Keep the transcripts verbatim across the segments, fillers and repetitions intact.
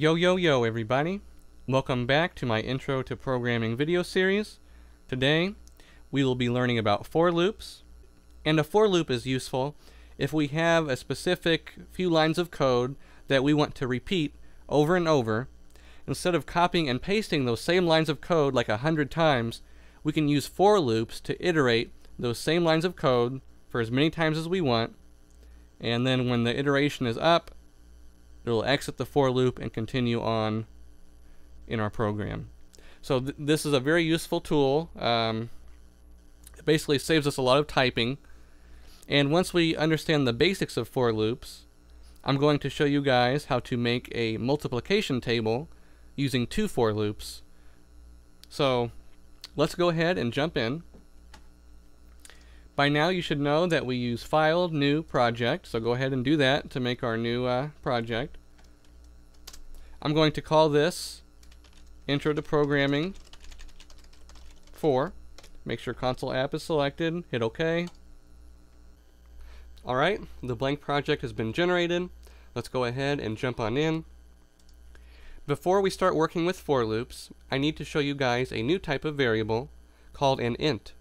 Yo yo yo everybody, welcome back to my Intro to Programming video series. Today we will be learning about for loops, and a for loop is useful if we have a specific few lines of code that we want to repeat over and over. Instead of copying and pasting those same lines of code like a hundred times, we can use for loops to iterate those same lines of code for as many times as we want, and then when the iteration is up, it'll exit the for loop and continue on in our program. So th this is a very useful tool. Um, it basically saves us a lot of typing. And once we understand the basics of for loops, I'm going to show you guys how to make a multiplication table using two for loops. So let's go ahead and jump in. By now you should know that we use File, New, Project, so go ahead and do that to make our new uh, project. I'm going to call this Intro to Programming four. Make sure Console App is selected, hit OK. Alright, the blank project has been generated. Let's go ahead and jump on in. Before we start working with for loops, I need to show you guys a new type of variable called an int.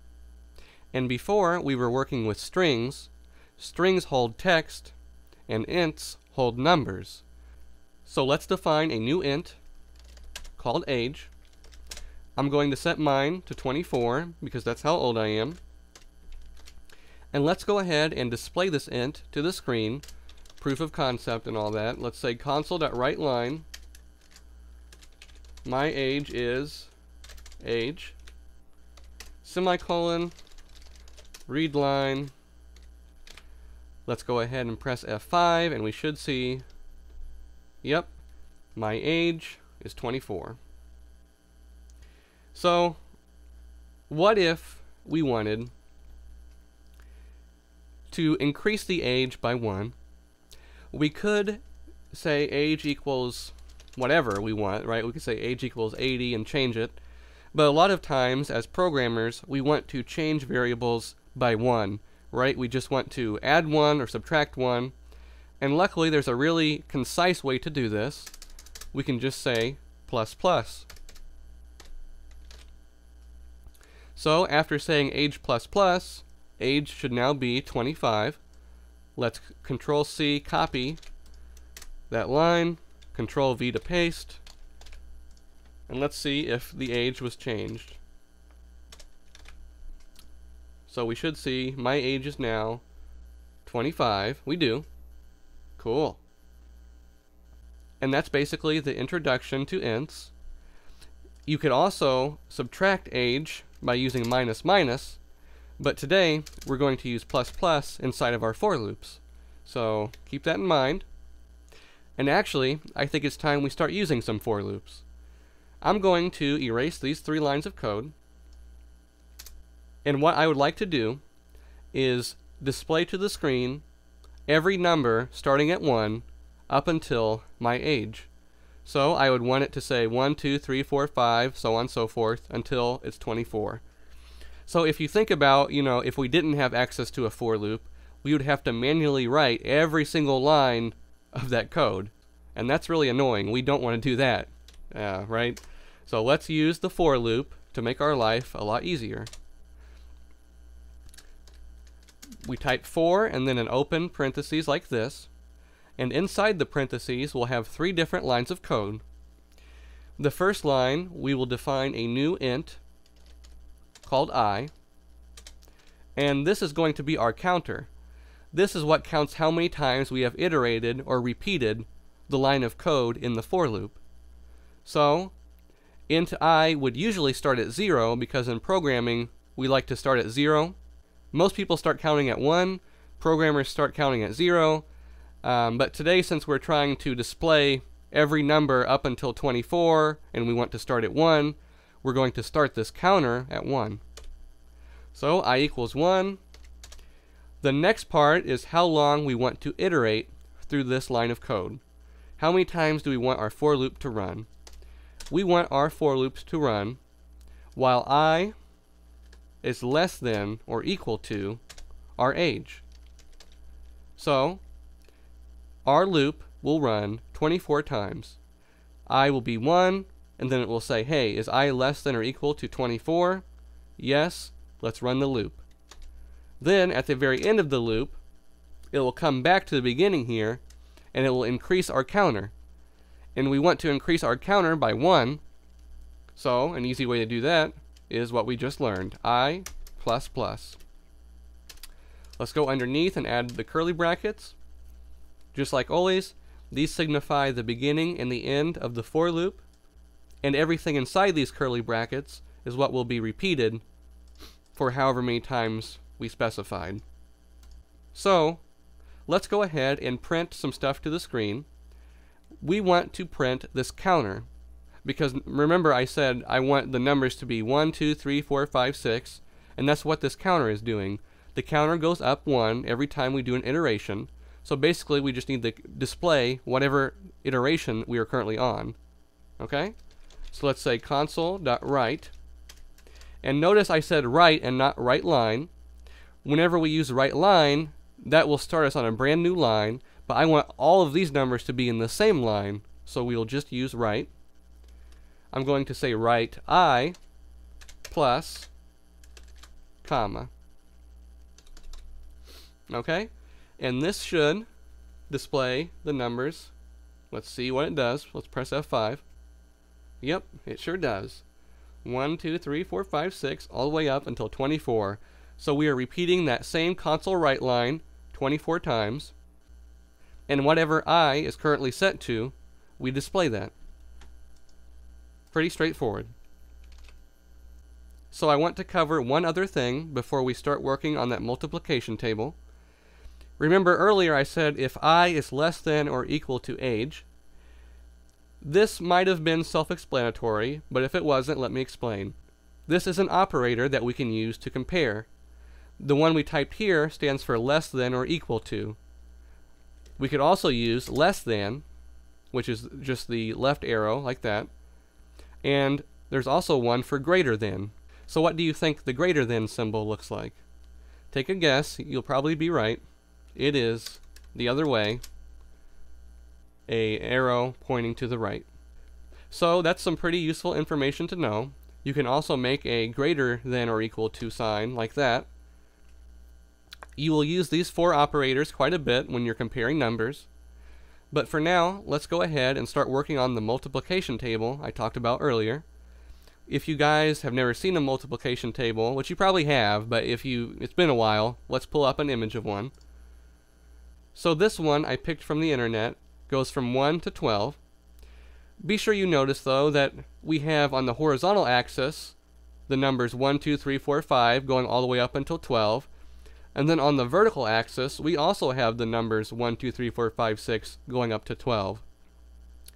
And before, we were working with strings. Strings hold text, and ints hold numbers. So let's define a new int called age. I'm going to set mine to twenty-four because that's how old I am. And let's go ahead and display this int to the screen, proof of concept and all that. Let's say console.writeLine, my age is age, semicolon, read line. Let's go ahead and press F five and we should see, yep, my age is twenty-four. So what if we wanted to increase the age by one? We could say age equals whatever we want, right? We could say age equals eighty and change it, but a lot of times as programmers we want to change variables by one, right? We just want to add one or subtract one, and luckily there's a really concise way to do this. We can just say plus plus. So after saying age plus plus, age should now be twenty-five. Let's control C, copy that line, control V to paste, and let's see if the age was changed. So we should see my age is now twenty-five. We do. Cool. And that's basically the introduction to ints. You could also subtract age by using minus minus, but today we're going to use plus plus inside of our for loops. So keep that in mind. And actually, I think it's time we start using some for loops. I'm going to erase these three lines of code. And what I would like to do is display to the screen every number starting at one up until my age. So I would want it to say one, two, three, four, five, so on and so forth until it's twenty-four. So if you think about, you know, if we didn't have access to a for loop, we would have to manually write every single line of that code. And that's really annoying. We don't want to do that, uh, right? So let's use the for loop to make our life a lot easier. We type for and then an open parentheses like this, and inside the parentheses we'll have three different lines of code. The first line, we will define a new int called I, and this is going to be our counter. This is what counts how many times we have iterated or repeated the line of code in the for loop. So int I would usually start at zero because in programming we like to start at zero. Most people start counting at one, programmers start counting at zero, um, but today, since we're trying to display every number up until twenty-four and we want to start at one, we're going to start this counter at one. So I equals one. The next part is how long we want to iterate through this line of code. How many times do we want our for loop to run? We want our for loops to run while I is less than or equal to our age. So our loop will run twenty-four times. I will be one, and then it will say, hey, is I less than or equal to twenty-four? Yes, let's run the loop. Then at the very end of the loop, it will come back to the beginning here, and it will increase our counter. And we want to increase our counter by one, so an easy way to do that is what we just learned, I plus plus. Let's go underneath and add the curly brackets. Just like always, these signify the beginning and the end of the for loop, and everything inside these curly brackets is what will be repeated for however many times we specified. So let's go ahead and print some stuff to the screen. We want to print this counter, because remember I said I want the numbers to be one, two, three, four, five, six, and that's what this counter is doing. The counter goes up one every time we do an iteration, so basically we just need to display whatever iteration we are currently on. Okay? So let's say console.write, and notice I said write and not write line. Whenever we use write line, that will start us on a brand new line, but I want all of these numbers to be in the same line, so we'll just use write. I'm going to say write I plus comma. Okay, and this should display the numbers. Let's see what it does. Let's press F five. Yep, it sure does. one, two, three, four, five, six, all the way up until twenty-four. So we are repeating that same console write line twenty-four times, and whatever I is currently set to, we display that. Pretty straightforward. So I want to cover one other thing before we start working on that multiplication table. Remember earlier I said if I is less than or equal to age. This might have been self-explanatory, but if it wasn't, let me explain. This is an operator that we can use to compare. The one we typed here stands for less than or equal to. We could also use less than, which is just the left arrow like that, and there's also one for greater than. So what do you think the greater than symbol looks like? Take a guess, you'll probably be right. It is the other way, an arrow pointing to the right. So that's some pretty useful information to know. You can also make a greater than or equal to sign like that. You will use these four operators quite a bit when you're comparing numbers. But for now, let's go ahead and start working on the multiplication table I talked about earlier. If you guys have never seen a multiplication table, which you probably have, but if you it's been a while, let's pull up an image of one. So this one I picked from the internet, goes from one to twelve. Be sure you notice though that we have on the horizontal axis the numbers one, two, three, four, five going all the way up until twelve. And then on the vertical axis, we also have the numbers one, two, three, four, five, six going up to twelve.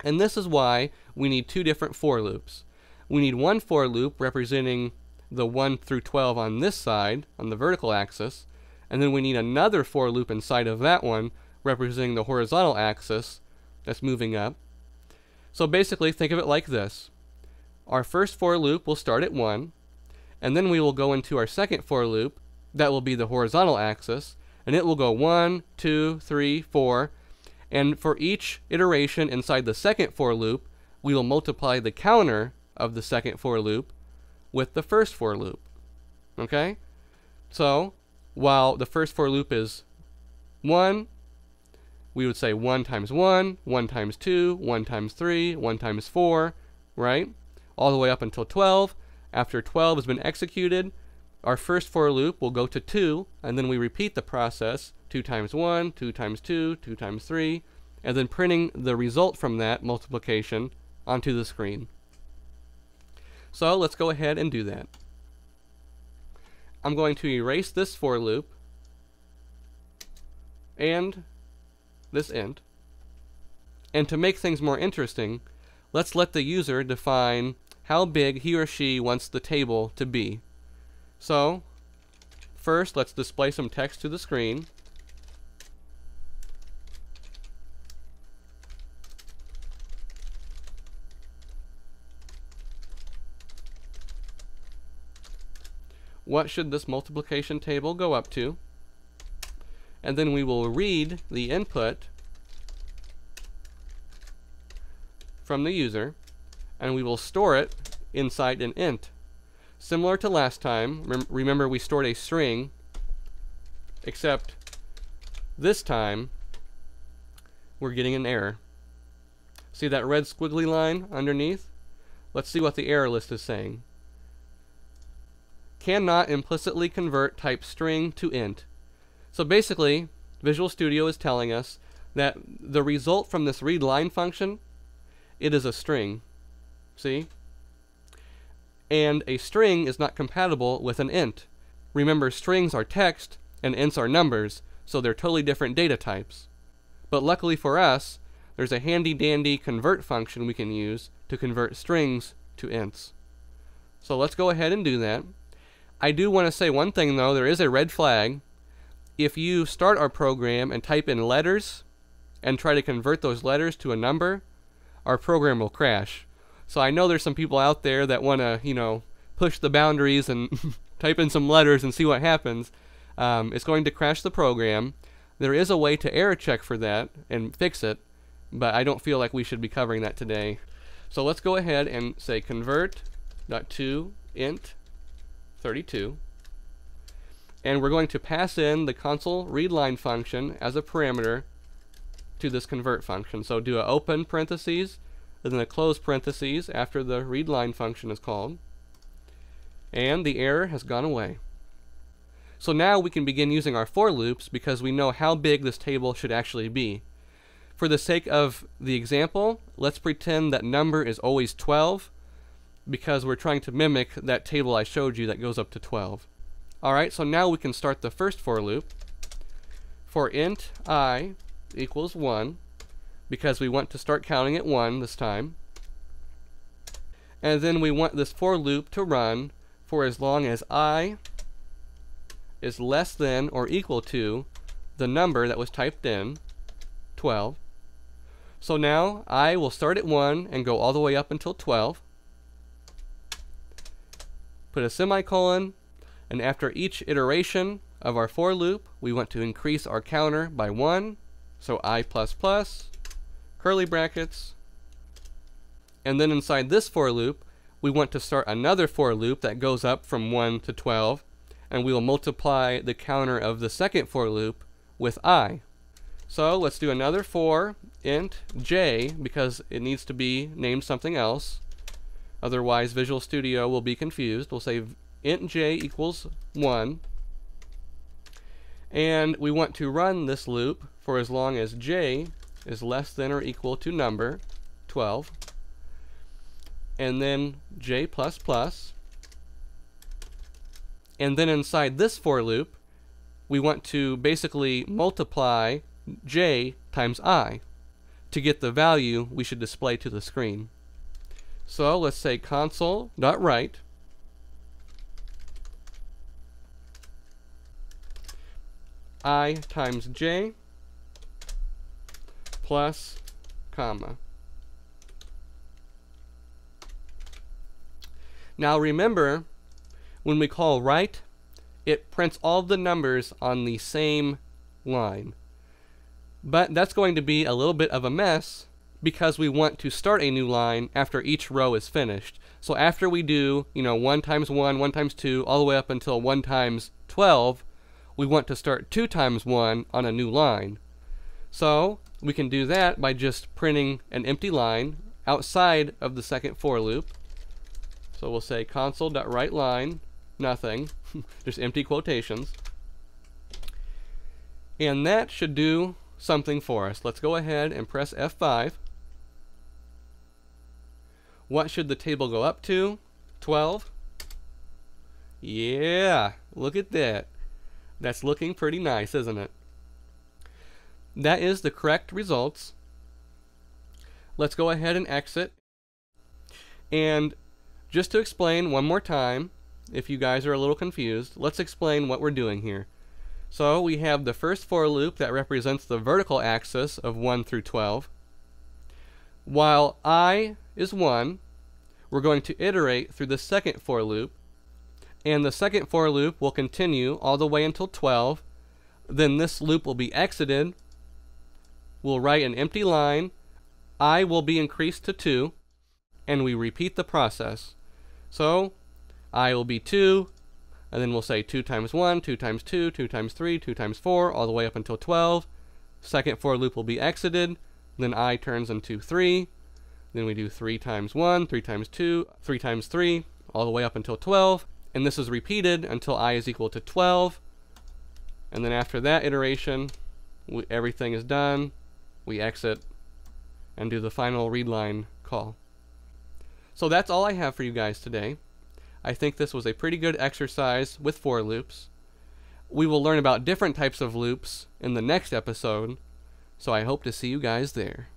And this is why we need two different for loops. We need one for loop representing the one through twelve on this side, on the vertical axis, and then we need another for loop inside of that one representing the horizontal axis that's moving up. So basically, think of it like this. Our first for loop will start at one, and then we will go into our second for loop. That will be the horizontal axis, and it will go one, two, three, four, and for each iteration inside the second for loop, we will multiply the counter of the second for loop with the first for loop. Okay? So while the first for loop is one, we would say one times one, one times two, one times three, one times four, right? All the way up until twelve. After twelve has been executed, our first for loop will go to two, and then we repeat the process two times one, two times two, two times three, and then printing the result from that multiplication onto the screen. So let's go ahead and do that. I'm going to erase this for loop and this end. And to make things more interesting, let's let the user define how big he or she wants the table to be. So first let's display some text to the screen. What should this multiplication table go up to? And then we will read the input from the user, and we will store it inside an int. Similar to last time, rem remember we stored a string, except this time we're getting an error. See that red squiggly line underneath? Let's see what the error list is saying. Cannot implicitly convert type string to int. So basically, Visual Studio is telling us that the result from this readLine function, it is a string. See? And a string is not compatible with an int. Remember, strings are text and ints are numbers, so they're totally different data types. But luckily for us, there's a handy-dandy convert function we can use to convert strings to ints. So let's go ahead and do that. I do want to say one thing though, there is a red flag. If you start our program and type in letters and try to convert those letters to a number, our program will crash. So I know there's some people out there that want to, you know, push the boundaries and type in some letters and see what happens. Um, it's going to crash the program. There is a way to error check for that and fix it, but I don't feel like we should be covering that today. So let's go ahead and say convert dot to int thirty-two, and we're going to pass in the console readLine function as a parameter to this convert function. So do an open parentheses and then a close parentheses after the readLine function is called, and the error has gone away. So now we can begin using our for loops because we know how big this table should actually be. For the sake of the example, let's pretend that number is always twelve, because we're trying to mimic that table I showed you that goes up to twelve. Alright, so now we can start the first for loop for int I equals one, because we want to start counting at one this time. And then we want this for loop to run for as long as I is less than or equal to the number that was typed in, twelve. So now I will start at one and go all the way up until twelve. Put a semicolon, and after each iteration of our for loop, we want to increase our counter by one. So I plus plus, curly brackets. And then inside this for loop, we want to start another for loop that goes up from one to twelve, and we will multiply the counter of the second for loop with I. So let's do another for int j, because it needs to be named something else. Otherwise Visual Studio will be confused. We'll say int j equals one. And we want to run this loop for as long as j is less than or equal to number twelve. And then j plus plus. And then inside this for loop, we want to basically multiply j times I to get the value we should display to the screen. So let's say console.write, I times j plus comma. Now remember, when we call write, it prints all the numbers on the same line. But that's going to be a little bit of a mess because we want to start a new line after each row is finished. So after we do, you know, one times one, one times two, all the way up until one times twelve, we want to start two times one on a new line. So we can do that by just printing an empty line outside of the second for loop. So we'll say console.WriteLine, nothing, just empty quotations. And that should do something for us. Let's go ahead and press F five. What should the table go up to? twelve. Yeah, look at that. That's looking pretty nice, isn't it? That is the correct results. Let's go ahead and exit. And just to explain one more time, if you guys are a little confused, let's explain what we're doing here. So we have the first for loop that represents the vertical axis of one through twelve. While I is one, we're going to iterate through the second for loop, and the second for loop will continue all the way until twelve. Then this loop will be exited. We'll write an empty line I will be increased to two, and we repeat the process. So I will be two, and then we'll say two times one, two times two, two times three, two times four, all the way up until twelve. Second for loop will be exited, then I turns into three, then we do three times one, three times two, three times three, all the way up until twelve, and this is repeated until I is equal to twelve, and then after that iteration, we, everything is done, we exit, and do the final readline call. So that's all I have for you guys today. I think this was a pretty good exercise with for loops. We will learn about different types of loops in the next episode, so I hope to see you guys there.